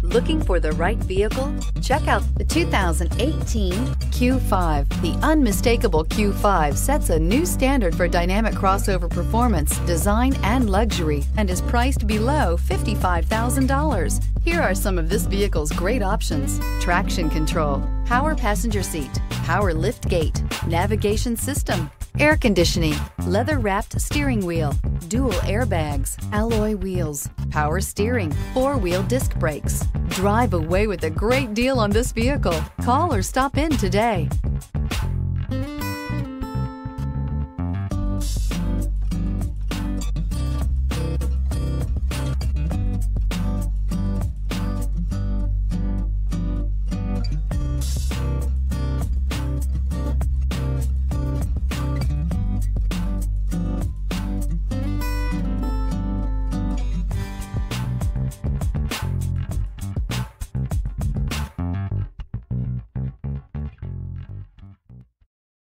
Looking for the right vehicle? Check out the 2018 Q5. The unmistakable Q5 sets a new standard for dynamic crossover performance, design, and luxury, and is priced below $55,000. Here are some of this vehicle's great options: traction control, power passenger seat, power lift gate, navigation system, air conditioning, leather-wrapped steering wheel, dual airbags, alloy wheels, power steering, four-wheel disc brakes. Drive away with a great deal on this vehicle. Call or stop in today.